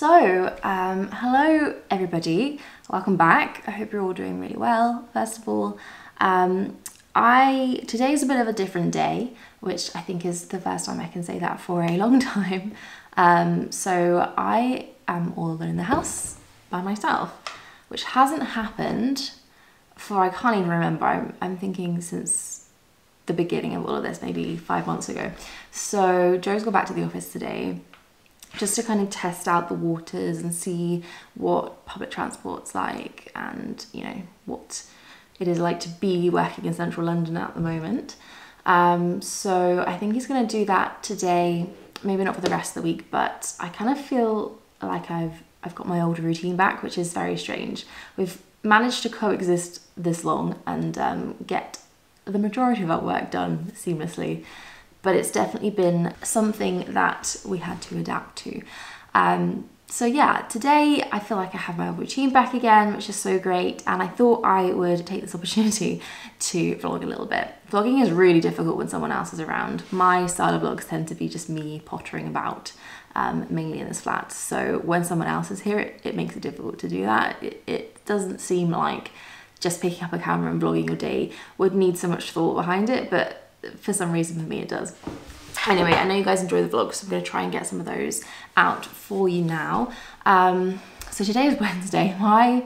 So, hello everybody, welcome back. I hope you're all doing really well, first of all. Today's a bit of a different day, which I think is the first time I can say that for a long time. So I am all alone in the house by myself, which hasn't happened for, I can't even remember, I'm thinking since the beginning of all of this, maybe 5 months ago. So Joe's gone back to the office today just to kind of test out the waters and see what public transport's like and, you know, what it is like to be working in central London at the moment. So I think he's gonna do that today, maybe not for the rest of the week, but I kind of feel like I've got my old routine back, which is very strange. We've managed to coexist this long and get the majority of our work done seamlessly, but it's definitely been something that we had to adapt to. So yeah, today I feel like I have my routine back again, which is so great, and I thought I would take this opportunity to vlog a little bit. Vlogging is really difficult when someone else is around. My style of vlogs tend to be just me pottering about, mainly in this flat, so when someone else is here, it makes it difficult to do that. It doesn't seem like just picking up a camera and vlogging your day would need so much thought behind it, but for some reason for me it does. Anyway, I know you guys enjoy the vlogs, so I'm gonna try and get some of those out for you now. So today is Wednesday. My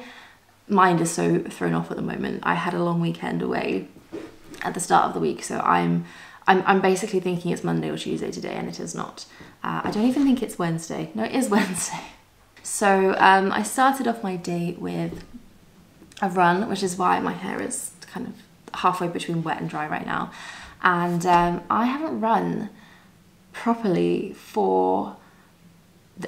mind is so thrown off at the moment. I had a long weekend away at the start of the week, so I'm basically thinking it's Monday or Tuesday today, and it is not. I don't even think it's Wednesday. No, it is Wednesday. So I started off my day with a run, which is why my hair is kind of halfway between wet and dry right now. And I haven't run properly for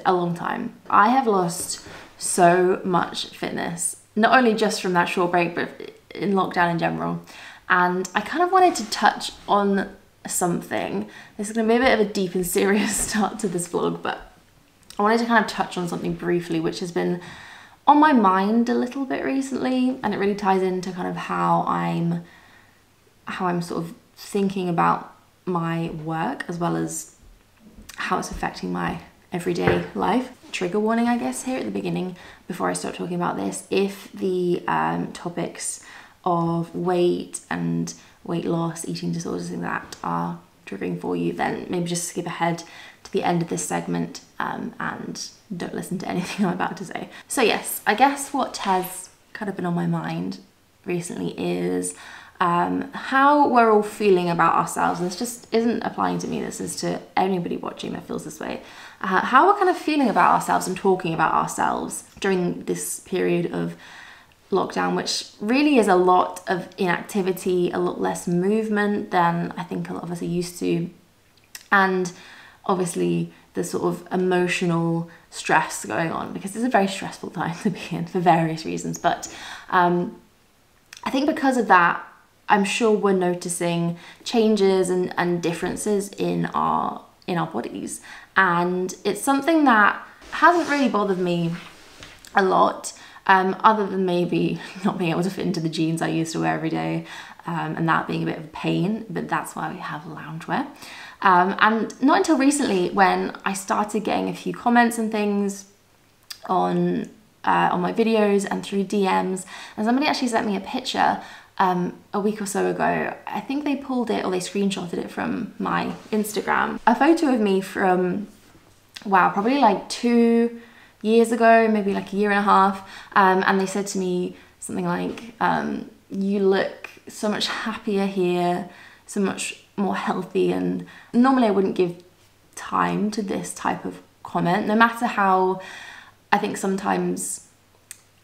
a long time. I have lost so much fitness, not only just from that short break, but in lockdown in general. And I kind of wanted to touch on something. This is gonna be a bit of a deep and serious start to this vlog, but I wanted to kind of touch on something briefly, which has been on my mind a little bit recently, and it really ties into kind of how I'm sort of thinking about my work as well as how it's affecting my everyday life. Trigger warning, I guess, here at the beginning before I start talking about this. If the topics of weight and weight loss, eating disorders, things like that are triggering for you, then maybe just skip ahead to the end of this segment and don't listen to anything I'm about to say. So yes, I guess what has kind of been on my mind recently is how we're all feeling about ourselves, and this just isn't applying to me, this is to anybody watching that feels this way, how we're kind of feeling about ourselves and talking about ourselves during this period of lockdown, which really is a lot of inactivity, a lot less movement than I think a lot of us are used to, and obviously the sort of emotional stress going on, because it's a very stressful time to be in for various reasons. But I think because of that, I'm sure we're noticing changes and differences in our bodies, and it's something that hasn't really bothered me a lot, other than maybe not being able to fit into the jeans I used to wear every day, and that being a bit of a pain, but that's why we have loungewear. And not until recently, when I started getting a few comments and things on my videos and through DMs, and somebody actually sent me a picture a week or so ago. I think they pulled it, or they screenshotted it from my Instagram. A photo of me from, wow, probably like 2 years ago, maybe like a year and a half, and they said to me something like, you look so much happier here, so much more healthy. And normally I wouldn't give time to this type of comment, no matter how, I think, sometimes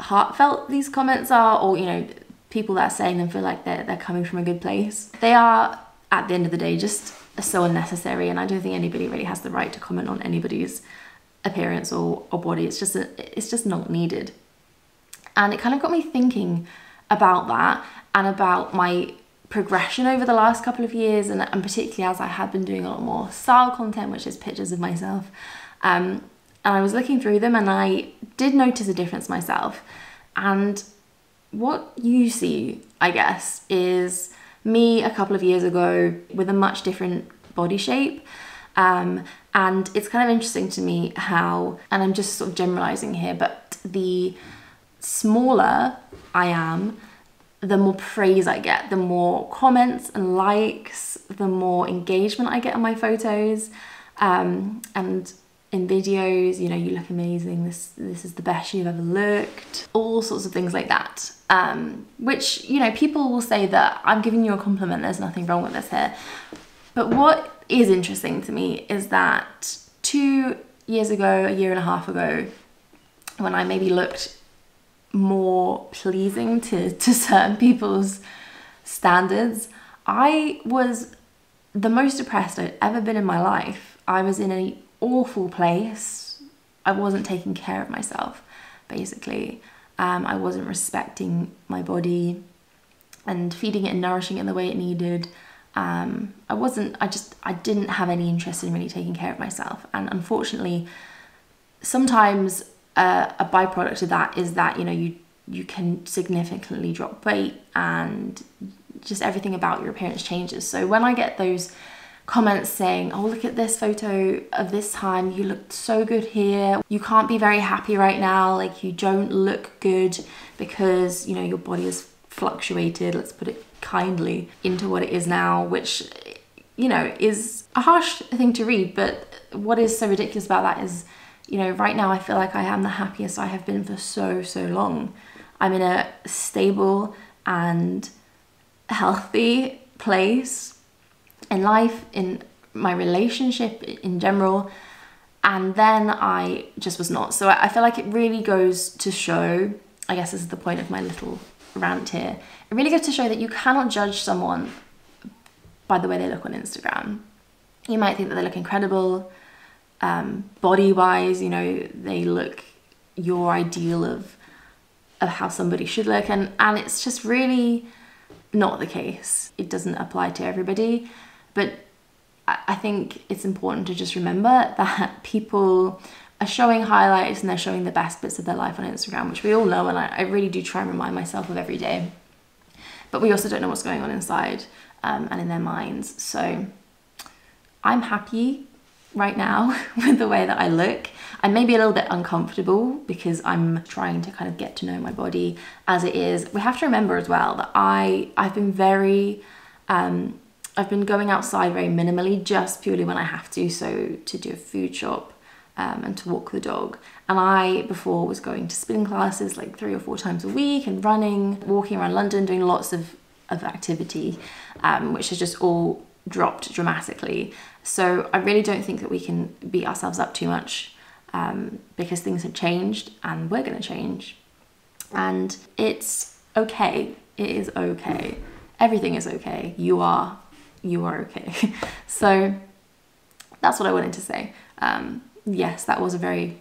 heartfelt these comments are, or, you know, people that are saying them feel like they're coming from a good place. They are, at the end of the day, just so unnecessary, and I don't think anybody really has the right to comment on anybody's appearance or body. It's just it's just not needed. And it kind of got me thinking about that and about my progression over the last couple of years, and particularly as I had been doing a lot more style content, which is pictures of myself, and I was looking through them and I did notice a difference myself. And what you see, I guess, is me a couple of years ago with a much different body shape, And it's kind of interesting to me how, and I'm just sort of generalizing here, but the smaller I am, the more praise I get, the more comments and likes, the more engagement I get on my photos and in videos, you know, you look amazing, this is the best you've ever looked, all sorts of things like that. Which, you know, people will say that I'm giving you a compliment, there's nothing wrong with this here. But what is interesting to me is that 2 years ago, a year and a half ago, when I maybe looked more pleasing to certain people's standards, I was the most depressed I'd ever been in my life. I was in an awful place. I wasn't taking care of myself, basically. I wasn't respecting my body and feeding it and nourishing it in the way it needed. I didn't have any interest in really taking care of myself. And unfortunately, sometimes a byproduct of that is that, you know, you can significantly drop weight and just everything about your appearance changes. So when I get those comments saying, oh, look at this photo of this time, you looked so good here, you can't be very happy right now, like you don't look good because, you know, your body is fluctuated, let's put it kindly, into what it is now, which, you know, is a harsh thing to read. But what is so ridiculous about that is, you know, right now I feel like I am the happiest I have been for so long. I'm in a stable and healthy place in life, in my relationship in general, and then I just was not. So I feel like it really goes to show, I guess this is the point of my little rant here, it really goes to show that you cannot judge someone by the way they look on Instagram. You might think that they look incredible, body wise, you know, they look your ideal of how somebody should look, and it's just really not the case. It doesn't apply to everybody, but I think it's important to just remember that people are showing highlights and they're showing the best bits of their life on Instagram, which we all know, and I really do try and remind myself of every day. But we also don't know what's going on inside and in their minds. So I'm happy right now with the way that I look. I may be a little bit uncomfortable because I'm trying to kind of get to know my body as it is. We have to remember as well that I've been very, I've been going outside very minimally, just purely when I have to. So to do a food shop, and to walk the dog. And I before was going to spin classes like 3 or 4 times a week and running, walking around London, doing lots of activity, which has just all dropped dramatically. So I really don't think that we can beat ourselves up too much because things have changed and we're gonna change. And it's okay, it is okay. Everything is okay, you are okay. So that's what I wanted to say. Yes, that was a very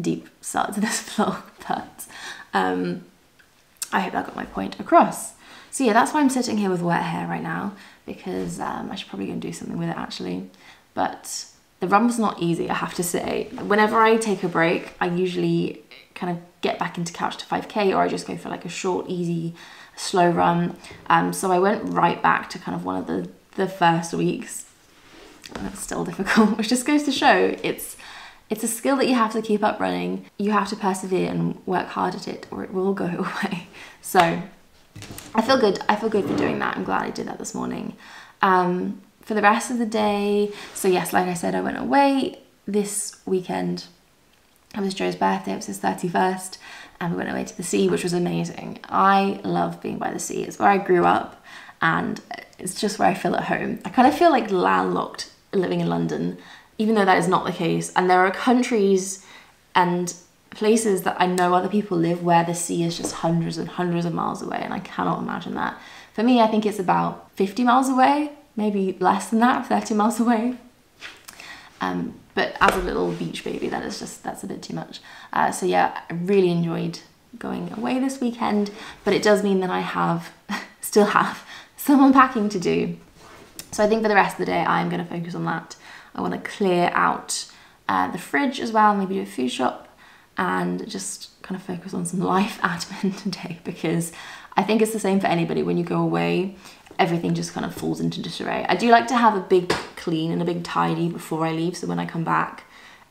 deep start to this vlog, but I hope that got my point across. So yeah, that's why I'm sitting here with wet hair right now, because I should probably go and do something with it actually. But the run was not easy, I have to say. Whenever I take a break, I usually kind of get back into couch to 5K, or I just go for like a short, easy, slow run. So I went right back to kind of one of the first weeks. And it's still difficult, which just goes to show it's a skill that you have to keep up running. You have to persevere and work hard at it, or it will go away. So I feel good for doing that. I'm glad I did that this morning. For the rest of the day, so yes, like I said, I went away this weekend. It was Joe's birthday, it was his 31st, and we went away to the sea, which was amazing. I love being by the sea. It's where I grew up, and it's just where I feel at home. I kind of feel like landlocked living in London, even though that is not the case. And there are countries and places that I know other people live where the sea is just hundreds and hundreds of miles away, and I cannot imagine that. For me, I think it's about 50 miles away, maybe less than that, 30 miles away. But as a little beach baby, that is just, that's a bit too much. So yeah, I really enjoyed going away this weekend, but it does mean that I have, still have, some unpacking to do. So I think for the rest of the day, I'm gonna focus on that. I wanna clear out the fridge as well, maybe do a food shop, and just kind of focus on some life admin today, because I think it's the same for anybody. When you go away, everything just kind of falls into disarray. I do like to have a big clean and a big tidy before I leave, so when I come back,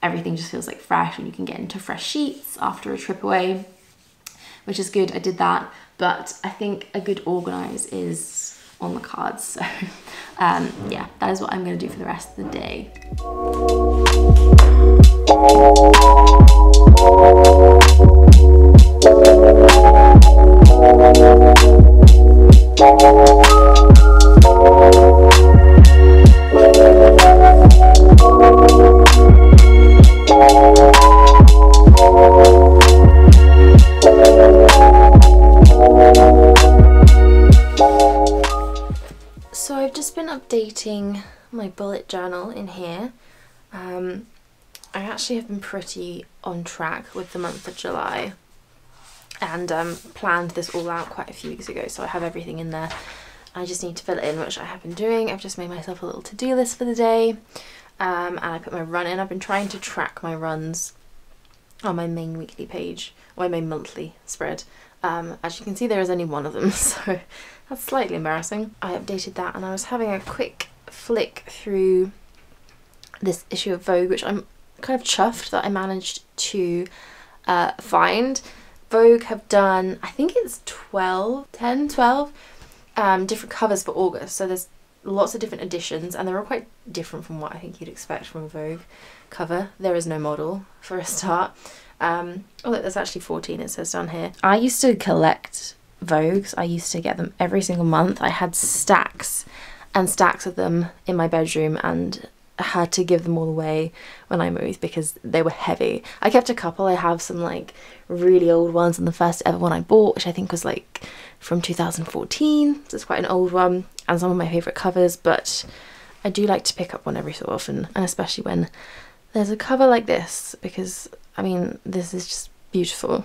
everything just feels like fresh and you can get into fresh sheets after a trip away, which is good. I did that, but I think a good organise is on the cards. So yeah, that is what I'm going to do for the rest of the day. So I've just been updating my bullet journal in here. I actually have been pretty on track with the month of July, and planned this all out quite a few weeks ago, so I have everything in there. I just need to fill it in, which I have been doing. I've just made myself a little to-do list for the day, and I put my run in. I've been trying to track my runs on my main weekly page, or my main monthly spread. As you can see, there is only one of them, so that's slightly embarrassing. I updated that, and I was having a quick flick through this issue of Vogue, which I'm kind of chuffed that I managed to find. Vogue have done, I think it's 12 different covers for August, so there's lots of different editions, and they're all quite different from what I think you'd expect from a Vogue cover. There is no model, for a start. Oh look, there's actually 14, it says down here. I used to collect Vogues. I used to get them every single month. I had stacks and stacks of them in my bedroom, and I had to give them all away when I moved because they were heavy. I kept a couple. I have some like really old ones, and the first ever one I bought, which I think was like from 2014, so it's quite an old one, and some of my favourite covers, but I do like to pick up one every so often, and especially when there's a cover like this, because I mean this is just beautiful.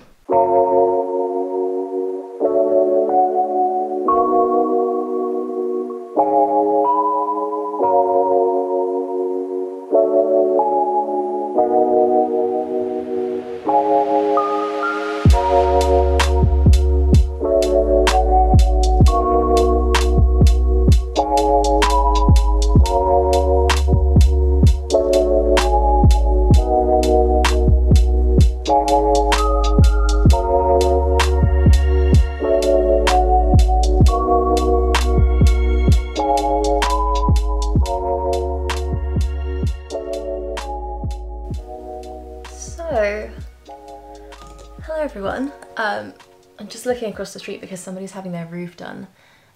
I'm just looking across the street because somebody's having their roof done,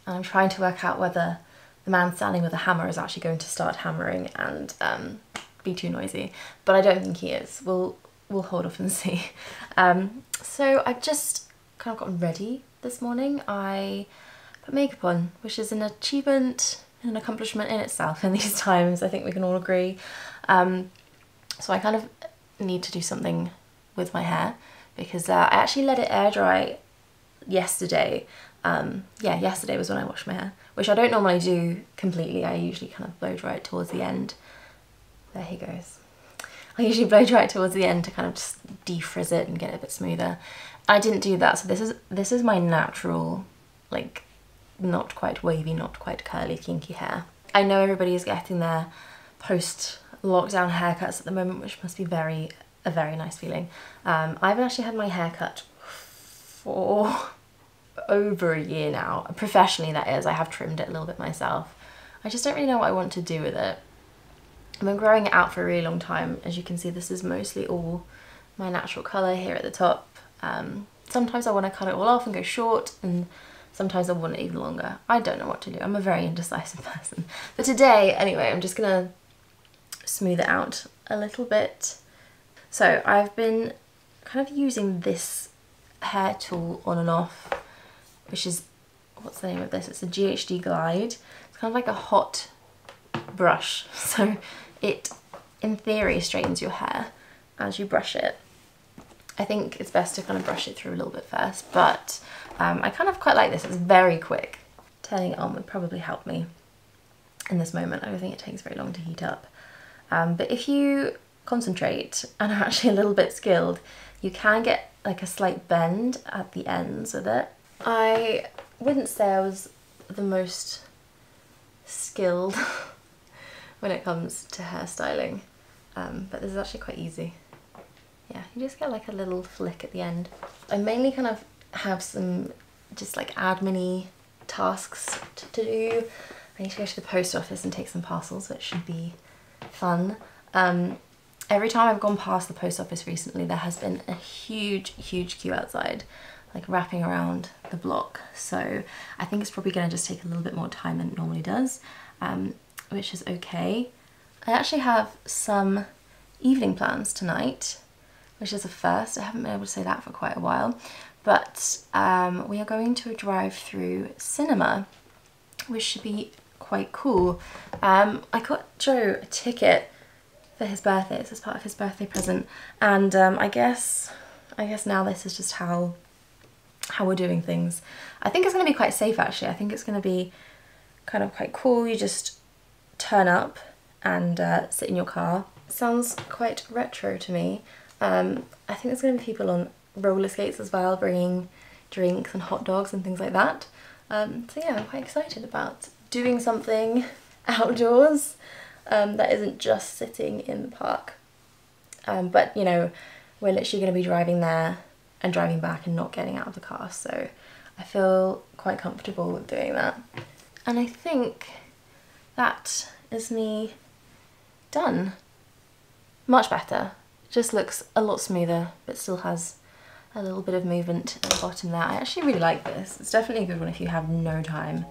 and I'm trying to work out whether the man standing with a hammer is actually going to start hammering and be too noisy, but I don't think he is. We'll hold off and see. So I've just kind of gotten ready this morning. I put makeup on, which is an achievement and an accomplishment in itself in these times, I think we can all agree. So I kind of need to do something with my hair, because I actually let it air dry yesterday. Yeah, yesterday was when I washed my hair, which I don't normally do completely. I usually kind of blow dry it towards the end. There he goes. I usually blow dry it towards the end to kind of just defrizz it and get it a bit smoother. I didn't do that, so this is my natural, like, not quite wavy, not quite curly, kinky hair. I know everybody is getting their post-lockdown haircuts at the moment, which must be a very nice feeling. I've actually had my hair cut for over a year now, professionally that is. I have trimmed it a little bit myself. I just don't really know what I want to do with it. I've been growing it out for a really long time. As you can see, this is mostly all my natural colour here at the top. Sometimes I want to cut it all off and go short, and sometimes I want it even longer. I don't know what to do. I'm a very indecisive person. But today, anyway, I'm just gonna smooth it out a little bit. So I've been kind of using this hair tool on and off, which is, what's the name of this? It's a GHD Glide. It's kind of like a hot brush. So it, in theory, straightens your hair as you brush it. I think it's best to kind of brush it through a little bit first, but I kind of quite like this. It's very quick. Turning it on would probably help me in this moment. I don't think it takes very long to heat up. But if you concentrate and are actually a little bit skilled, you can get like a slight bend at the ends with it. I wouldn't say I was the most skilled when it comes to hairstyling, but this is actually quite easy. Yeah, you just get like a little flick at the end. I mainly kind of have some just like admin-y tasks to do. I need to go to the post office and take some parcels, which should be fun. Every time I've gone past the post office recently, there has been a huge queue outside, like wrapping around the block. So I think it's probably gonna just take a little bit more time than it normally does, which is okay. I actually have some evening plans tonight, which is a first. I haven't been able to say that for quite a while, but we are going to a drive-through cinema, which should be quite cool. I got Joe a ticket for his birthday. It's as part of his birthday present, and I guess now this is just how we're doing things. I think it's going to be quite safe, actually. I think it's going to be kind of quite cool. You just turn up and sit in your car. Sounds quite retro to me. I think there's going to be people on roller skates as well, bringing drinks and hot dogs and things like that. So yeah, I'm quite excited about doing something outdoors that isn't just sitting in the park. But you know, we're literally going to be driving there and driving back and not getting out of the car, so I feel quite comfortable with doing that. And I think that is me done. Much better. Just looks a lot smoother, but still has a little bit of movement at the bottom there. I actually really like this. It's definitely a good one if you have no time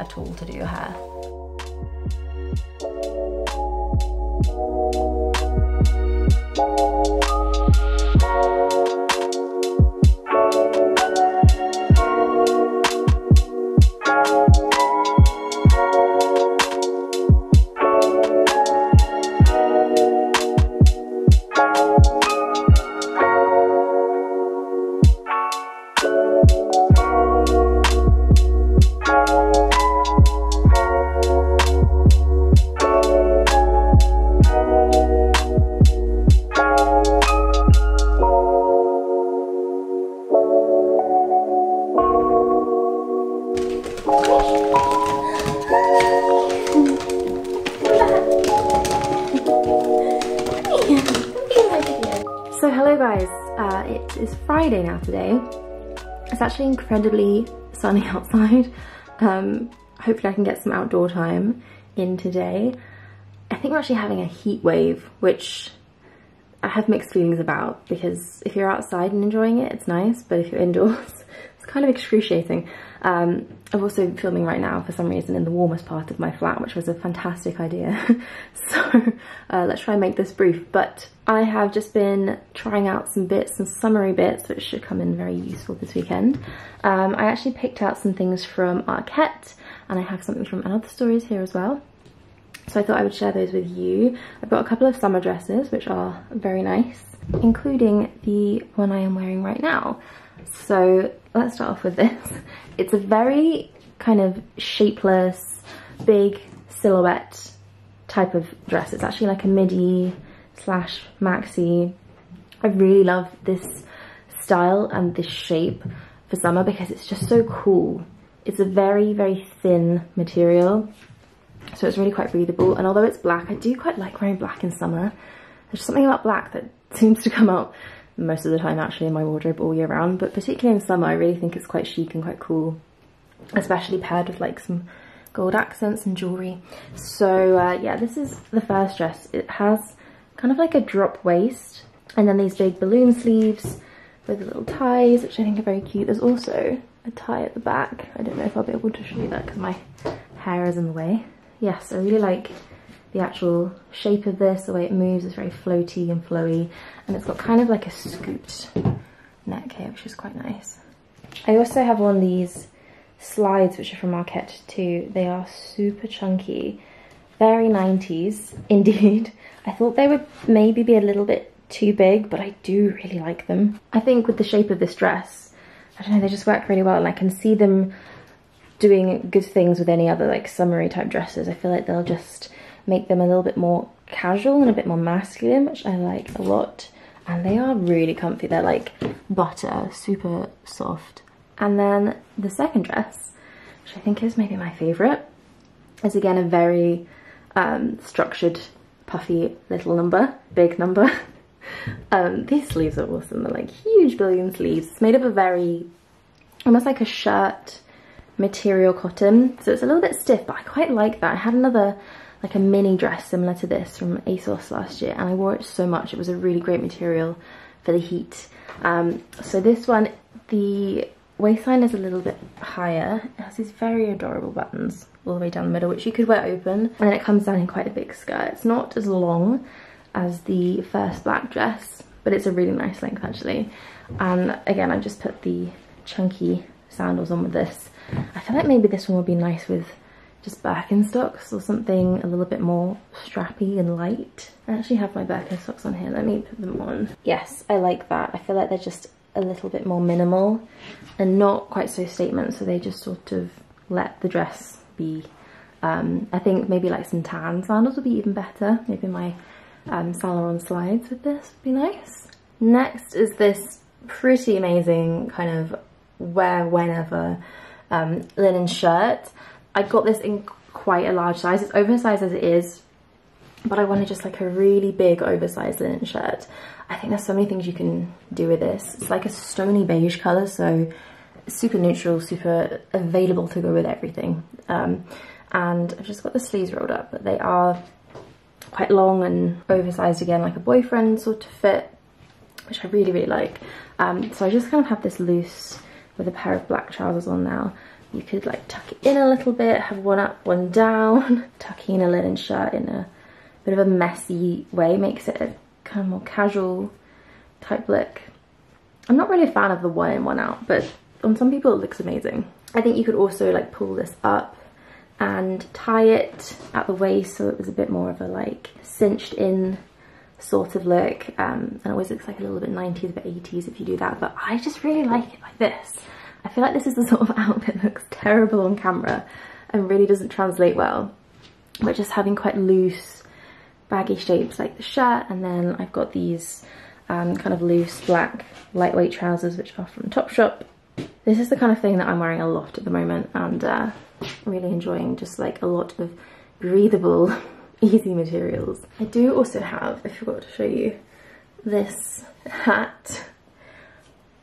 at all to do your hair. Today. It's actually incredibly sunny outside. Hopefully I can get some outdoor time in today. I think we're actually having a heat wave, which I have mixed feelings about, because if you're outside and enjoying it, it's nice, but if you're indoors, it's kind of excruciating. I'm also filming right now for some reason in the warmest part of my flat, which was a fantastic idea. So let's try and make this brief, but I have just been trying out some bits, some summery bits, which should come in very useful this weekend. I actually picked out some things from Arket, and I have something from & Other Stories here as well. So I thought I would share those with you. I've got a couple of summer dresses, which are very nice, including the one I am wearing right now. So let's start off with this. It's a very kind of shapeless, big silhouette type of dress. It's actually like a midi slash maxi. I really love this style and this shape for summer because it's just so cool. It's a very, very thin material, so it's really quite breathable. And although it's black, I do quite like wearing black in summer. There's something about black that seems to come out most of the time actually in my wardrobe all year round, but particularly in summer I really think it's quite chic and quite cool, especially paired with like some gold accents and jewellery. So yeah, this is the first dress. It has kind of like a drop waist and then these big balloon sleeves with little ties, which I think are very cute. There's also a tie at the back. I don't know if I'll be able to show you that because my hair is in the way. Yes, I really like the actual shape of this. The way it moves is very floaty and flowy, and it's got kind of like a scooped neck here, which is quite nice. I also have on these slides, which are from Arket too. They are super chunky, very 90s indeed. I thought they would maybe be a little bit too big, but I do really like them. I think with the shape of this dress, I don't know, they just work really well, and I can see them doing good things with any other like summery type dresses. I feel like they'll just make them a little bit more casual and a bit more masculine, which I like a lot. And they are really comfy. They're like butter, super soft. And then the second dress, which I think is maybe my favorite, is again a very structured, puffy little number, big number. These sleeves are awesome. They're like huge billion sleeves. It's made up of very, almost like a shirt material cotton. So it's a little bit stiff, but I quite like that. I had another, like a mini dress similar to this from ASOS last year, and I wore it so much. It was a really great material for the heat. So this one, the waistline is a little bit higher. It has these very adorable buttons all the way down the middle, which you could wear open, and then it comes down in quite a big skirt. It's not as long as the first black dress, but it's a really nice length actually. And again, I just put the chunky sandals on with this. I feel like maybe this one would be nice with just Birkenstocks or something a little bit more strappy and light. I actually have my Birkenstocks on here. Let me put them on. Yes, I like that. I feel like they're just a little bit more minimal and not quite so statement, so they just sort of let the dress be. I think maybe like some tan sandals would be even better. Maybe my Saint Laurent slides with this would be nice. Next is this pretty amazing kind of wear whenever linen shirt. I got this in quite a large size. It's oversized as it is, but I wanted just like a really big oversized linen shirt. I think there's so many things you can do with this. It's like a stony beige color, so super neutral, super available to go with everything. And I've just got the sleeves rolled up, but they are quite long and oversized again, like a boyfriend sort of fit, which I really, really like. So I just kind of have this loose with a pair of black trousers on now. You could like tuck it in a little bit, have one up, one down. Tucking in a linen shirt in a bit of a messy way makes it a kind of more casual type look. I'm not really a fan of the one in, one out, but on some people it looks amazing. I think you could also like pull this up and tie it at the waist, so it was a bit more of a like cinched in sort of look. And it always looks like a little bit 90s but 80s if you do that, but I just really like it like this. I feel like this is the sort of outfit that looks terrible on camera and really doesn't translate well. But just having quite loose, baggy shapes like the shirt, and then I've got these kind of loose black lightweight trousers which are from Topshop. This is the kind of thing that I'm wearing a lot at the moment, and really enjoying just like a lot of breathable, easy materials. I do also have, I forgot to show you, this hat.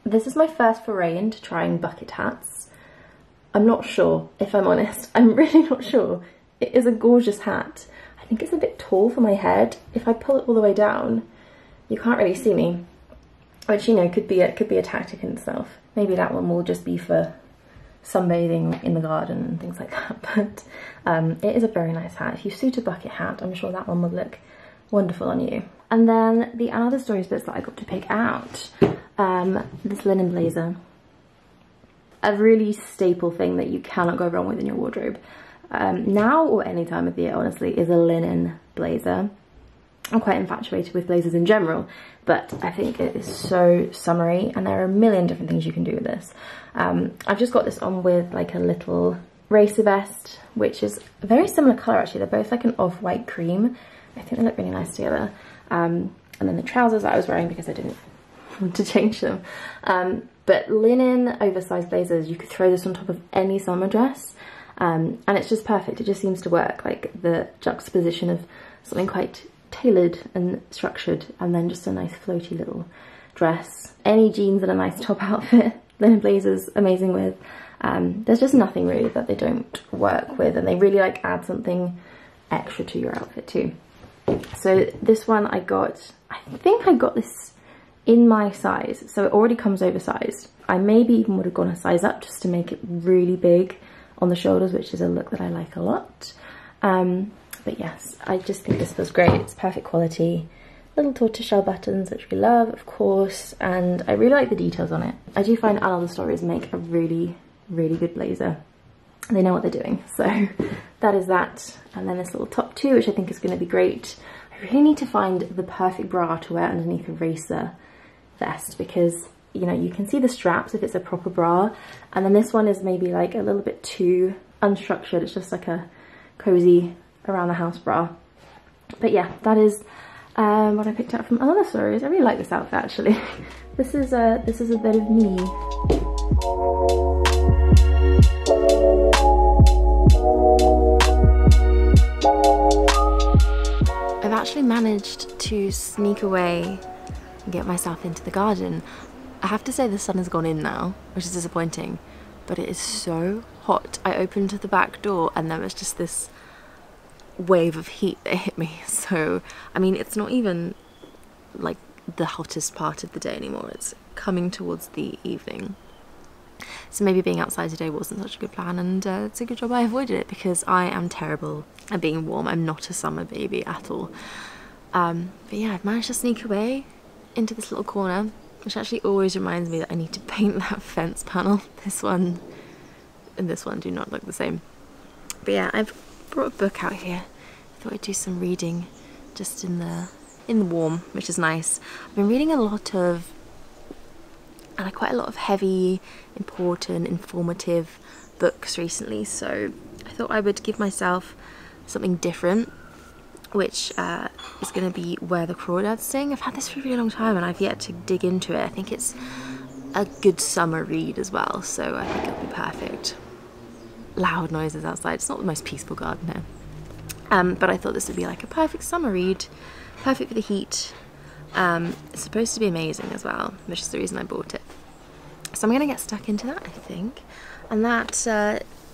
This is my first foray into trying bucket hats. I'm not sure, if I'm honest. I'm really not sure. It is a gorgeous hat. I think it's a bit tall for my head. If I pull it all the way down, you can't really see me, which, you know, could be a tactic in itself. Maybe that one will just be for sunbathing in the garden and things like that. But it is a very nice hat. If you suit a bucket hat, I'm sure that one would look wonderful on you. And then the other stories bits that I got to pick out. This linen blazer, a really staple thing that you cannot go wrong with in your wardrobe, now or any time of the year honestly, is a linen blazer. I'm quite infatuated with blazers in general, but I think it is so summery, and there are a million different things you can do with this. I've just got this on with like a little racer vest, which is a very similar colour actually. They're both like an off-white cream. I think they look really nice together. And then the trousers that I was wearing because I didn't to change them. But linen oversized blazers, you could throw this on top of any summer dress, and it's just perfect. It just seems to work, like the juxtaposition of something quite tailored and structured and then just a nice floaty little dress. Any jeans and a nice top outfit, linen blazers amazing with. There's just nothing really that they don't work with, and they really like add something extra to your outfit too. So this one I got, I think I got this in my size, so it already comes oversized. I maybe even would have gone a size up just to make it really big on the shoulders, which is a look that I like a lot. But yes, I just think this was great. It's perfect quality. Little tortoiseshell buttons, which we love, of course, and I really like the details on it. I do find Other Stories make a really, really good blazer. They know what they're doing, so that is that. And then this little top too, which I think is going to be great. I really need to find the perfect bra to wear underneath a racer vest, because you know you can see the straps if it's a proper bra, and then this one is maybe like a little bit too unstructured. It's just like a cozy around the house bra. But yeah, that is what I picked out from Other Stories. I really like this outfit actually. this is a bit of me. actually managed to sneak away and get myself into the garden. I have to say the sun has gone in now, which is disappointing, but it is so hot. I opened the back door and there was just this wave of heat that hit me. So, I mean, it's not even like the hottest part of the day anymore. It's coming towards the evening. So maybe being outside today wasn't such a good plan, and it's a good job I avoided it, because I am terrible at being warm. I'm not a summer baby at all. But yeah, I've managed to sneak away into this little corner, which actually always reminds me that I need to paint that fence panel. This one and this one do not look the same. But yeah, I've brought a book out here. I thought I'd do some reading just in the warm, which is nice. I've been reading a lot of, and quite a lot of heavy, important, informative books recently, so I thought I would give myself something different, which is going to be Where the Crawdads Sing. I've had this for a really long time and I've yet to dig into it. I think it's a good summer read as well, so I think it'll be perfect. Loud noises outside. It's not the most peaceful garden here. But I thought this would be like a perfect summer read, perfect for the heat. It's supposed to be amazing as well, which is the reason I bought it. So I'm going to get stuck into that, I think. And that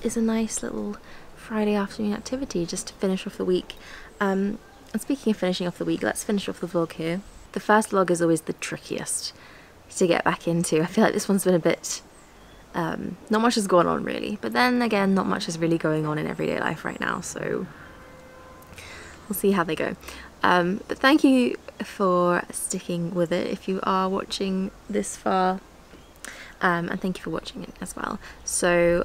is a nice little Friday afternoon activity just to finish off the week. And speaking of finishing off the week, let's finish off the vlog here. The first vlog is always the trickiest to get back into. I feel like this one's been a bit... not much has gone on really. But then again, not much is really going on in everyday life right now, so we'll see how they go. But thank you for sticking with it if you are watching this far, and thank you for watching it as well. So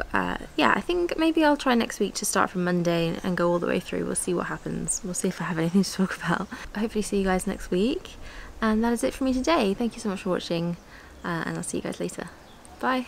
yeah, I think maybe I'll try next week to start from Monday and go all the way through. We'll see what happens. We'll see if I have anything to talk about. Hopefully see you guys next week, and that is it for me today. Thank you so much for watching, and I'll see you guys later. Bye.